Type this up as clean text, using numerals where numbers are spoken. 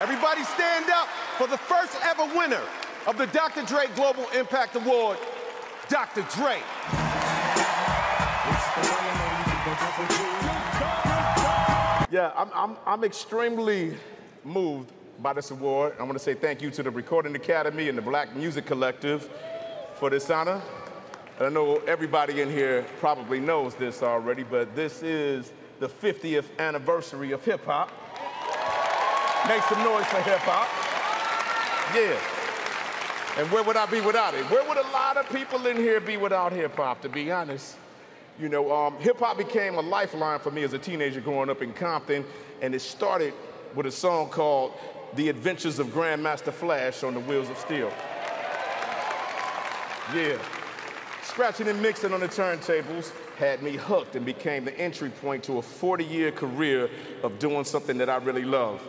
Everybody stand up for the first ever winner of the Dr. Dre Global Impact Award, Dr. Dre. Yeah, I'm extremely moved by this award. I want to say thank you to the Recording Academy and the Black Music Collective for this honor. And I know everybody in here probably knows this already, but this is the 50th anniversary of hip hop. Make some noise for hip-hop. Yeah. And where would I be without it? Where would a lot of people in here be without hip-hop, to be honest? You know, hip-hop became a lifeline for me as a teenager growing up in Compton, and it started with a song called The Adventures of Grandmaster Flash on the Wheels of Steel. Yeah. Scratching and mixing on the turntables had me hooked and became the entry point to a 40-year career of doing something that I really love.